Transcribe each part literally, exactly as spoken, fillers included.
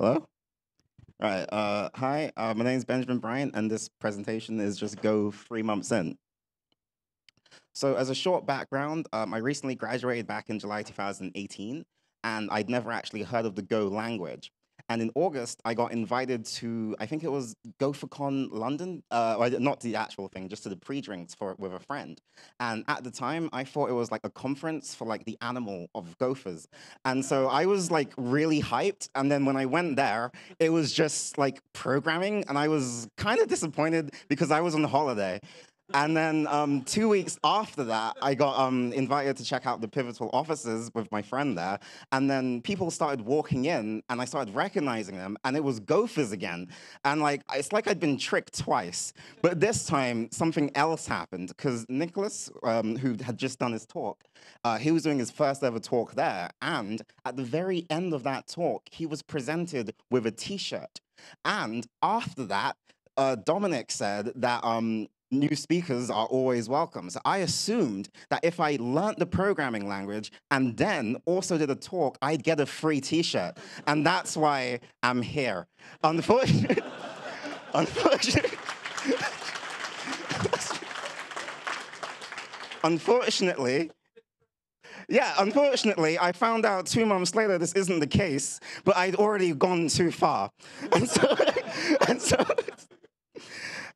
Hello? All right, uh, hi, uh, my name is Benjamin Bryant, and this presentation is just Go three months in. So as a short background, um, I recently graduated back in July two thousand eighteen, and I'd never actually heard of the Go language. And in August, I got invited to, I think it was GopherCon London, uh, well, not the actual thing, just to the pre-drinks for with a friend. And at the time, I thought it was like a conference for like the animal of gophers. And so I was like really hyped. And then when I went there, it was just like programming. And I was kind of disappointed because I was on holiday. And then um, two weeks after that, I got um, invited to check out the Pivotal offices with my friend there. And then people started walking in, and I started recognizing them, and it was gophers again. And like, it's like I'd been tricked twice. But this time, something else happened, because Nicholas, um, who had just done his talk, uh, he was doing his first ever talk there. And at the very end of that talk, he was presented with a T-shirt. And after that, uh, Dominic said that, um, new speakers are always welcome. So I assumed that if I learned the programming language and then also did a talk, I'd get a free T-shirt. And that's why I'm here. Unfortunately, unfortunately, unfortunately, yeah, unfortunately, I found out two months later this isn't the case, but I'd already gone too far. And so, and so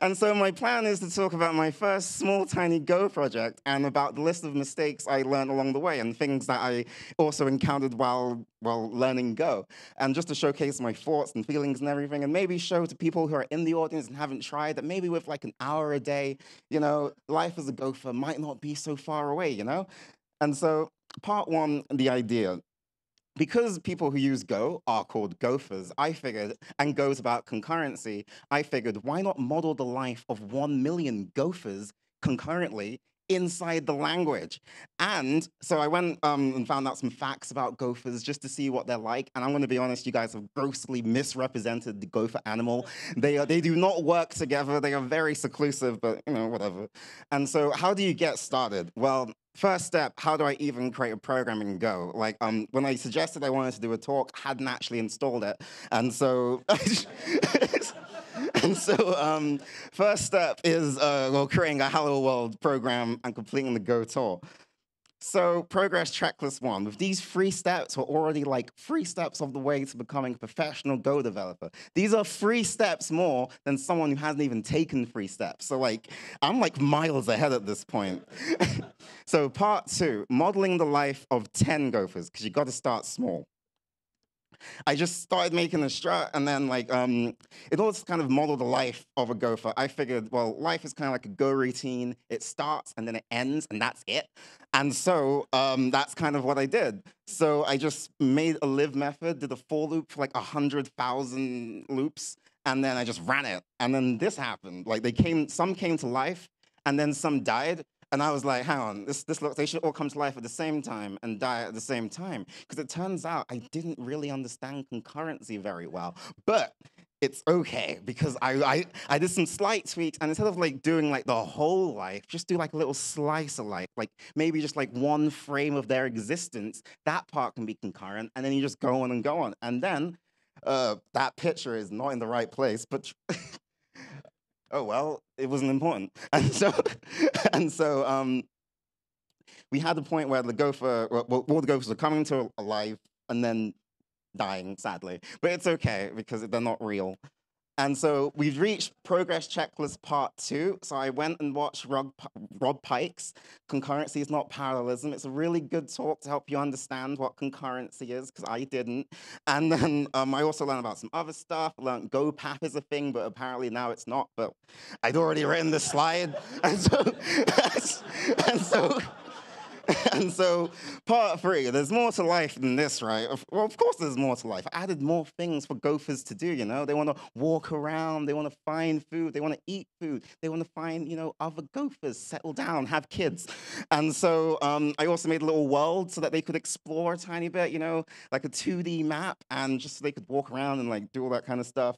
And so my plan is to talk about my first small, tiny Go project and about the list of mistakes I learned along the way and things that I also encountered while, while learning Go. And just to showcase my thoughts and feelings and everything, and maybe show to people who are in the audience and haven't tried that maybe with like an hour a day, you know, life as a gopher might not be so far away, you know? And so part one, the idea. Because people who use Go are called gophers, I figured, and Go's about concurrency, I figured, why not model the life of one million gophers concurrently inside the language? And so I went um, and found out some facts about gophers just to see what they're like. And I'm going to be honest, you guys have grossly misrepresented the gopher animal. They, are, they do not work together. They are very seclusive, but, you know, whatever. And so how do you get started? Well, first step, how do I even create a program in Go? Like, um, when I suggested I wanted to do a talk, hadn't actually installed it. And so, and so um, first step is uh, well, creating a Hello World program and completing the Go tour. So progress checklist one. With these three steps, we're already like three steps of the way to becoming a professional Go developer. These are three steps more than someone who hasn't even taken three steps. So like, I'm like miles ahead at this point. So part two, modeling the life of ten gophers, because you got to start small. I just started making a strut, and then like um, it all just kind of modeled the life of a gopher. I figured, well, life is kind of like a Go routine. It starts, and then it ends, and that's it. And so um, that's kind of what I did. So I just made a live method, did a for loop for like one hundred thousand loops, and then I just ran it. And then this happened. Like they came, some came to life, and then some died. And I was like, hang on, this, this look, they should all come to life at the same time and die at the same time. Because it turns out I didn't really understand concurrency very well. But it's OK, because I, I, I did some slight tweaks. And instead of like doing like the whole life, just do like a little slice of life, like maybe just like one frame of their existence. That part can be concurrent. And then you just go on and go on. And then uh, that picture is not in the right place, but oh, well, it wasn't important. And so, and so um, we had the point where the gopher, well, all the gophers were coming to life and then dying, sadly. But it's OK, because they're not real. And so we've reached progress checklist part two. So I went and watched Rob, Rob Pike's Concurrency is Not Parallelism. It's a really good talk to help you understand what concurrency is, because I didn't. And then um, I also learned about some other stuff. I learned GoPath is a thing, but apparently now it's not. But I'd already written the slide. And so, and so, and so part three, there's more to life than this, right? Well, of course there's more to life. I added more things for gophers to do, you know? They want to walk around. They want to find food. They want to eat food. They want to find, you know, other gophers, settle down, have kids. And so um, I also made a little world so that they could explore a tiny bit, you know, like a two D map, and just so they could walk around and, like, do all that kind of stuff.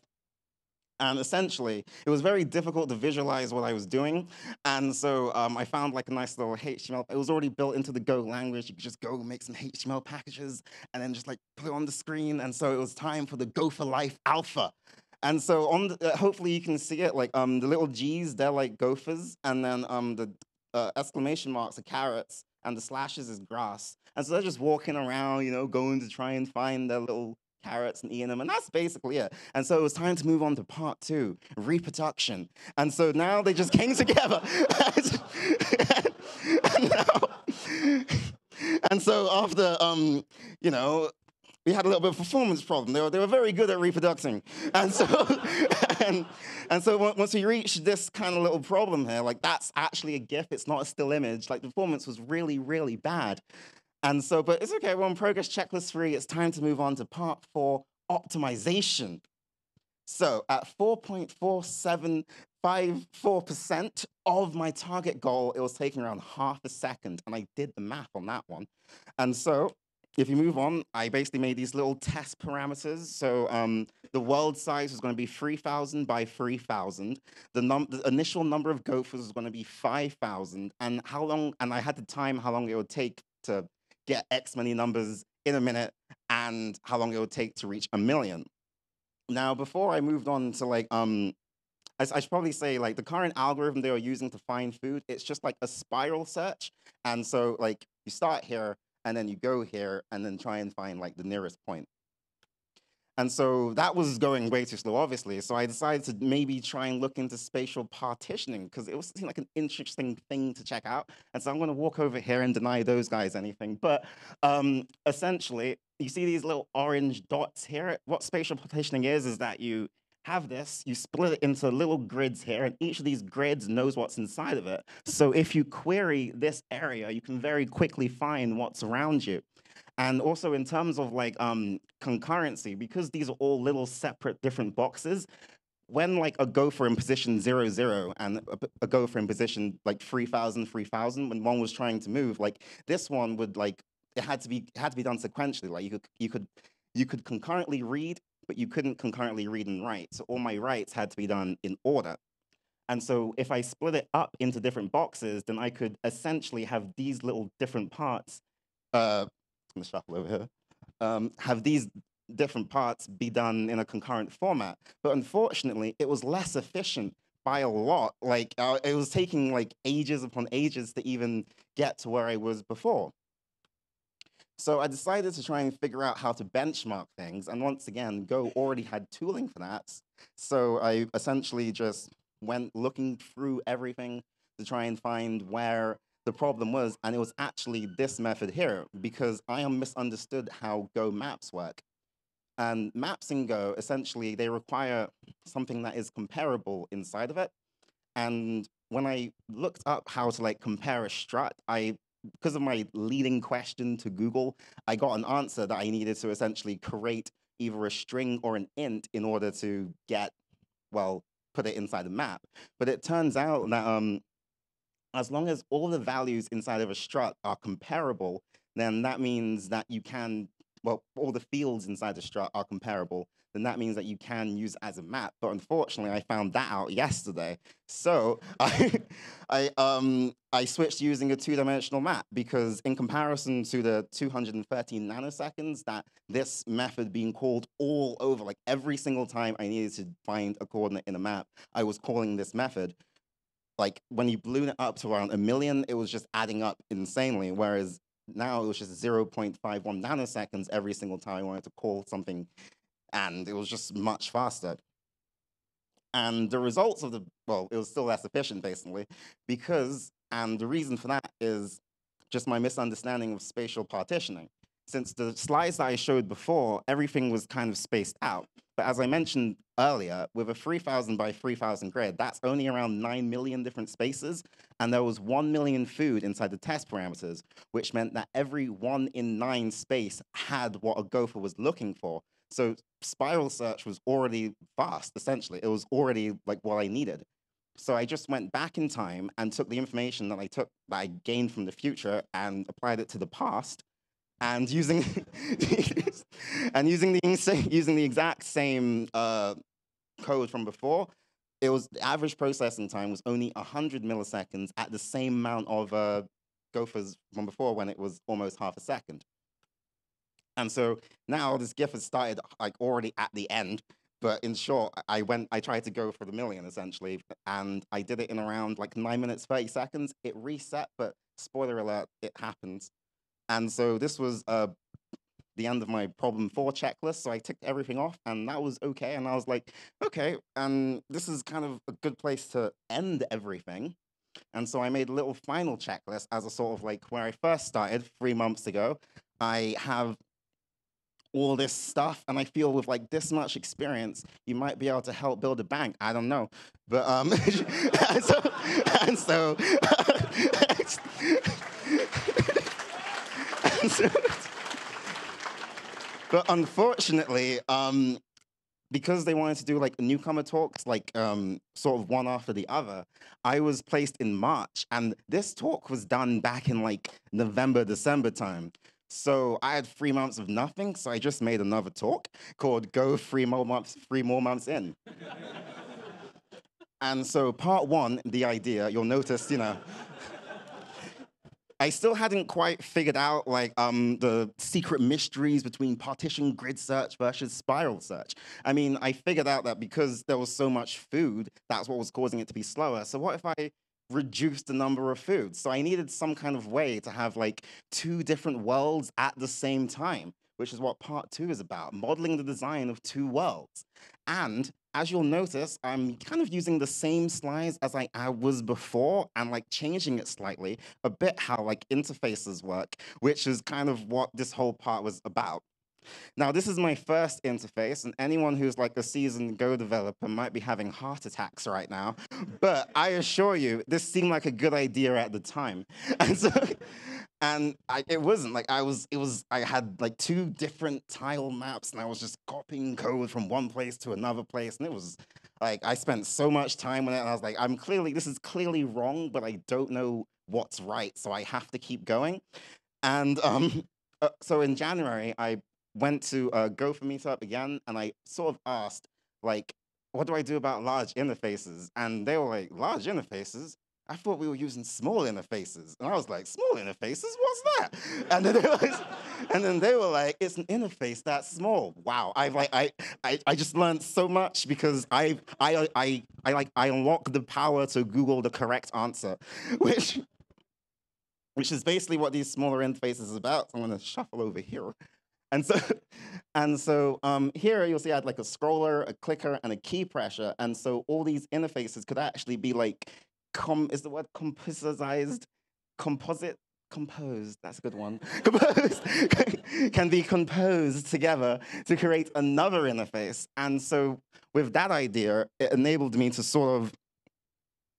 And essentially, it was very difficult to visualize what I was doing. And so um, I found like a nice little H T M L. It was already built into the Go language. You could just go make some H T M L packages and then just like put it on the screen. And so it was time for the Gopher Life Alpha. And so on the, uh, hopefully you can see it. Like um, the little G's, they're like gophers. And then um, the uh, exclamation marks are carrots. And the slashes is grass. And so they're just walking around, you know, going to try and find their little carrots and eating them, and that's basically it. And so it was time to move on to part two, reproduction. And so now they just came together. and, and, now, and so after, um, you know, we had a little bit of performance problem. They were, they were very good at reproducing. And so, and, and so once we reached this kind of little problem here, like that's actually a GIF, it's not a still image. Like the performance was really, really bad. And so, but it's okay, we're on progress checklist three. It's time to move on to part four, optimization. So at four point four seven five four percent of my target goal, it was taking around half a second. And I did the math on that one. And so if you move on, I basically made these little test parameters. So um, the world size was going to be three thousand by three thousand. The, num the initial number of gophers was going to be five thousand. And how long, and I had to time how long it would take to get X many numbers in a minute and how long it would take to reach a million. Now, before I moved on to like, um, I, I should probably say like the current algorithm they were using to find food, it's just like a spiral search. And so like you start here and then you go here and then try and find like the nearest point. And so that was going way too slow, obviously. So I decided to maybe try and look into spatial partitioning because it was like an interesting thing to check out. And so I'm going to walk over here and deny those guys anything. But um, essentially, you see these little orange dots here. What spatial partitioning is, is that you have this, you split it into little grids here, and each of these grids knows what's inside of it. So if you query this area, you can very quickly find what's around you. And also in terms of like um, concurrency, because these are all little separate different boxes, when like a gopher in position zero, zero, and a, a gopher in position like three thousand, three thousand, when one was trying to move, like this one would like, it had to be, it had to be done sequentially. Like you could, you could, you could concurrently read, but you couldn't concurrently read and write. So all my writes had to be done in order. And so if I split it up into different boxes, then I could essentially have these little different parts uh, I'm gonna shuffle over here, um, have these different parts be done in a concurrent format. But unfortunately, it was less efficient by a lot. Like uh, it was taking like ages upon ages to even get to where I was before. So I decided to try and figure out how to benchmark things. And once again, Go already had tooling for that. So I essentially just went looking through everything to try and find where the problem was, and it was actually this method here, because I misunderstood how Go maps work. And maps in Go, essentially, they require something that is comparable inside of it. And when I looked up how to like compare a strut, I, because of my leading question to Google, I got an answer that I needed to essentially create either a string or an int in order to get, well, put it inside the map. But it turns out that um, as long as all the values inside of a strut are comparable, then that means that you can, well, all the fields inside the strut are comparable, then that means that you can use it as a map. But unfortunately, I found that out yesterday. So I, I, um, I switched using a two-dimensional map because in comparison to the two hundred thirteen nanoseconds that this method being called all over, like every single time I needed to find a coordinate in a map, I was calling this method. Like when you blew it up to around a million, it was just adding up insanely, whereas now it was just zero point five one nanoseconds every single time I wanted to call something, and it was just much faster. And the results of the, well, it was still less efficient basically, because, and the reason for that is just my misunderstanding of spatial partitioning. Since the slides that I showed before, everything was kind of spaced out. But as I mentioned earlier, with a three thousand by three thousand grid, that's only around nine million different spaces. And there was one million food inside the test parameters, which meant that every one in nine space had what a gopher was looking for. So spiral search was already fast, essentially. It was already like what I needed. So I just went back in time and took the information that I took, that I gained from the future and applied it to the past. And using and using the using the exact same uh, code from before, it was the average processing time was only one hundred milliseconds at the same amount of uh, Gophers from before when it was almost half a second. And so now this GIF has started like already at the end, but in short, I went, I tried to go for the million essentially, and I did it in around like nine minutes, thirty seconds. It reset, but spoiler alert, it happens. And so this was uh, the end of my problem four checklist. So I ticked everything off and that was okay. And I was like, okay, and this is kind of a good place to end everything. And so I made a little final checklist as a sort of like where I first started three months ago. I have all this stuff, and I feel with like this much experience, you might be able to help build a bank. I don't know, but um, and so, and so, and so but unfortunately, um, because they wanted to do like newcomer talks, like um, sort of one after the other, I was placed in March, and this talk was done back in like November, December time. So I had three months of nothing, so I just made another talk called Go Three More Months, Three More Months In. And so part one, the idea, you'll notice, you know, I still hadn't quite figured out like um, the secret mysteries between partition grid search versus spiral search. I mean, I figured out that because there was so much food, that's what was causing it to be slower. So what if I reduce the number of foods? So I needed some kind of way to have like two different worlds at the same time, which is what part two is about, modeling the design of two worlds. And as you'll notice, I'm kind of using the same slides as I, I was before and like changing it slightly, a bit how like interfaces work, which is kind of what this whole part was about. Now, this is my first interface, and anyone who's like a seasoned Go developer might be having heart attacks right now, but I assure you, this seemed like a good idea at the time. And so, and I, it wasn't, like I was, it was, I had like two different tile maps, and I was just copying code from one place to another place, and it was like, I spent so much time on it, and I was like, I'm clearly, this is clearly wrong, but I don't know what's right, so I have to keep going. And um, uh, so in January, I went to uh, Gopher Meetup again, and I sort of asked, like, what do I do about large interfaces? And they were like, large interfaces? I thought we were using small interfaces. And I was like, small interfaces? What's that? And then they were, and then they were like, it's an interface that's small. Wow, I've like, I, I, I just learned so much because I, I, I, I, like, I unlocked the power to Google the correct answer, which, which is basically what these smaller interfaces is about. So I'm gonna shuffle over here. And so, and so um, here you'll see I had like a scroller, a clicker, and a key pressure. And so all these interfaces could actually be like, com is the word compositized? Composite? Composed, that's a good one. Composed, can be composed together to create another interface. And so with that idea, it enabled me to sort of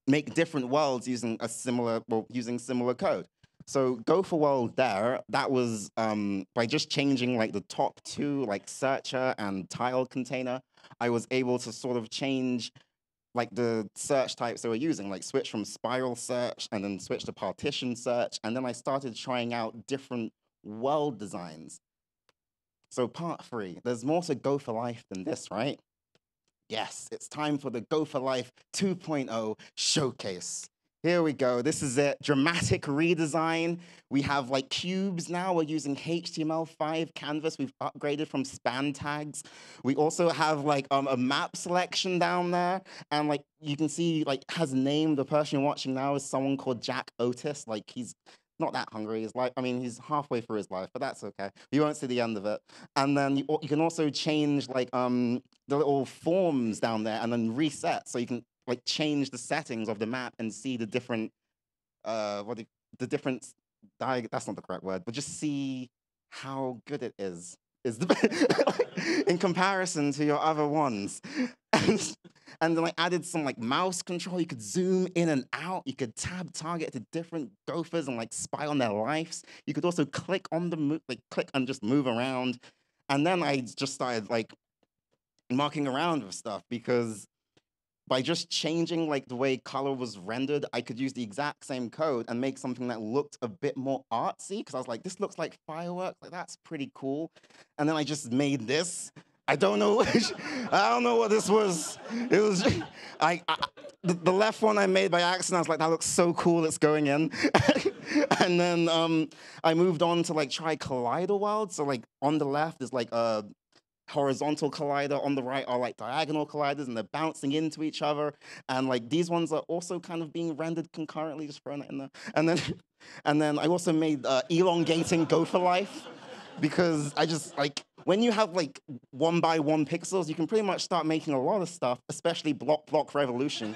make different worlds using a similar, well, using similar code. So Go for World there, that was um, by just changing like the top two, like searcher and tile container, I was able to sort of change like the search types they were using, like switch from spiral search and then switch to partition search. And then I started trying out different world designs. So part three, there's more to Go for Life than this, right? Yes, it's time for the Go for Life two point oh showcase. Here we go, this is it, dramatic redesign. We have like cubes now, we're using H T M L five canvas, we've upgraded from span tags. We also have like um, a map selection down there, and like you can see like has named, the person you're watching now is someone called Jack Otis, like he's not that hungry, he's like, I mean, he's halfway through his life, but that's okay. You won't see the end of it. And then you, you can also change like um, the little forms down there and then reset, so you can like change the settings of the map and see the different, uh, what do, the different, that's not the correct word, but just see how good it is, is the in comparison to your other ones. And, and then I added some like mouse control, you could zoom in and out, you could tab target to different gophers and like spy on their lives. You could also click on the move, like click and just move around. And then I just started like mucking around with stuff because by just changing like the way color was rendered, I could use the exact same code and make something that looked a bit more artsy, because I was like, this looks like fireworks, like that's pretty cool. And then I just made this, I don't know. I don't know what this was. It was. I, I the, the left one I made by accident. I was like, that looks so cool. It's going in. And then um, I moved on to like try Collider Wild. So like on the left is like a horizontal collider. On the right are like diagonal colliders, and they're bouncing into each other. And like these ones are also kind of being rendered concurrently. Just throwing it in there. And then, and then I also made uh, elongating Gopher Life. Because I just, like, when you have, like, one by one pixels, you can pretty much start making a lot of stuff, especially block block revolution.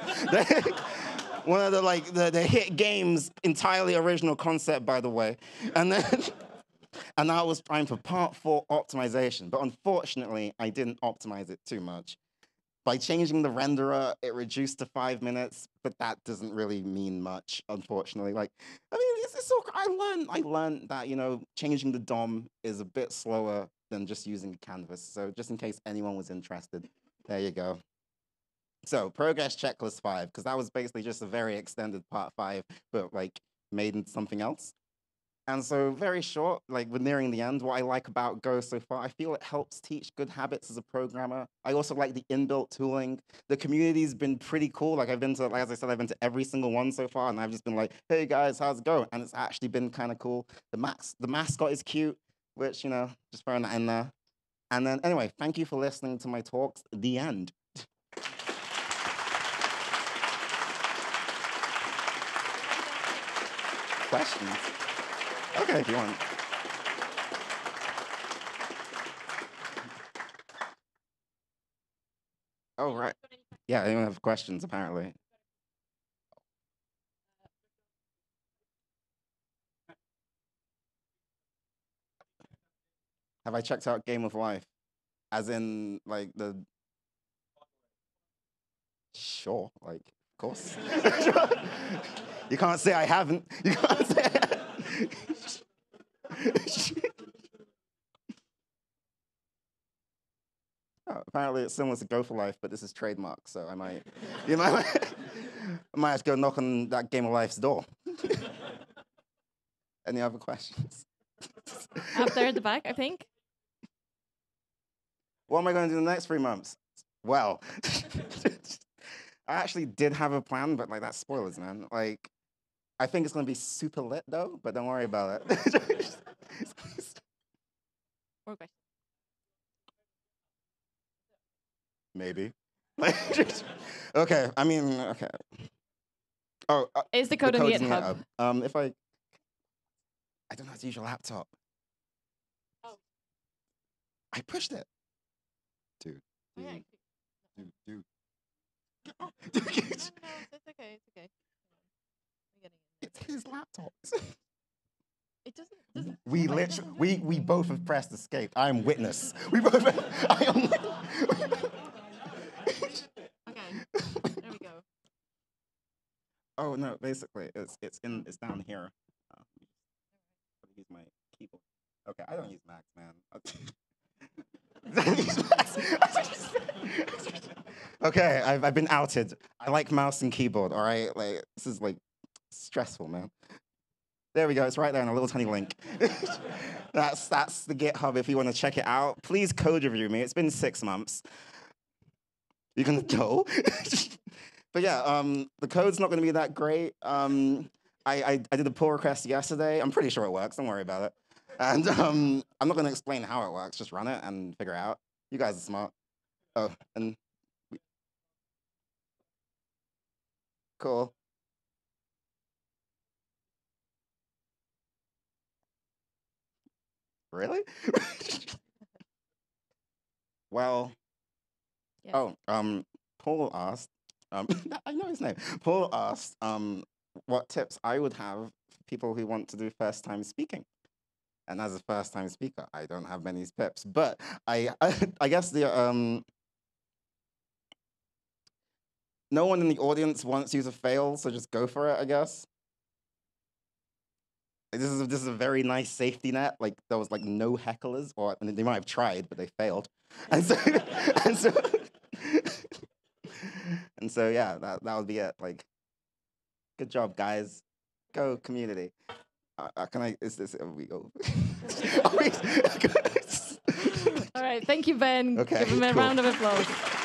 One of the, like, the, the hit games, entirely original concept, by the way. And then, and I was trying for part four optimization, but unfortunately, I didn't optimize it too much. By changing the renderer, it reduced to five minutes, but that doesn't really mean much, unfortunately. Like, I mean, it's, it's all, I learned, I learned that, you know, changing the D O M is a bit slower than just using a canvas. So just in case anyone was interested, there you go. So progress checklist five, because that was basically just a very extended part five, but like made into something else. And so very short, like we're nearing the end. What I like about Go so far, I feel it helps teach good habits as a programmer. I also like the inbuilt tooling. The community's been pretty cool. Like I've been to, like, as I said, I've been to every single one so far, and I've just been like, hey guys, how's it going? And it's actually been kind of cool. The max, the mascot is cute, which, you know, just throwing that in there. And then anyway, thank you for listening to my talks. The end. Questions? Okay, if you want. Oh, right. Yeah, anyone have questions, apparently. Have I checked out Game of Life? As in, like, the... Sure, like, of course. You can't say I haven't. You can't say Oh, apparently it's similar to Gopher Life, but this is trademark, so I might, you know, I might have to go knock on that Game of Life's door. Any other questions? Up there at the back, I think. What am I going to do in the next three months? Well, I actually did have a plan, but like that's spoilers, man. Like. I think it's going to be super lit, though, but don't worry about it. Okay. Maybe. Okay, I mean, okay. Oh, uh, is the code, the code in the GitHub? Um, if I... I don't know how to use your laptop. Oh. I pushed it. Dude. Dude. Okay. Dude. Dude. No, no, no, it's okay, it's okay. It's his laptop. It doesn't. doesn't we literally, we we both have pressed escape. I am witness. We both. Have, I am. Okay. There we go. Oh no! Basically, it's it's in it's down here. Um, use my keyboard. Okay, I don't use Macs, man. Okay, I've I've been outed. I like mouse and keyboard. All right, like this is like. Stressful, man. There we go. It's right there in a little tiny link. that's that's the GitHub if you want to check it out. Please code review me. It's been six months. You're going to go? But yeah, um, the code's not going to be that great. Um, I, I, I did a pull request yesterday. I'm pretty sure it works. Don't worry about it. And um, I'm not going to explain how it works. Just run it and figure it out. You guys are smart. Oh, and... We... Cool. Really? Well, yeah. oh, um, Paul asked, um, I know his name, Paul asked um, what tips I would have for people who want to do first-time speaking. And as a first-time speaker, I don't have many tips, but I, I, I guess the, um, no one in the audience wants you to fail, so just go for it, I guess. This is, this is a very nice safety net. Like, there was, like, no hecklers. Or and they might have tried, but they failed. And so, and so, and so yeah, that, that would be it. Like, good job, guys. Go, community. Uh, uh, can I, is this, are we over? Are we, All right, thank you, Ben. Okay, give him a cool round of applause.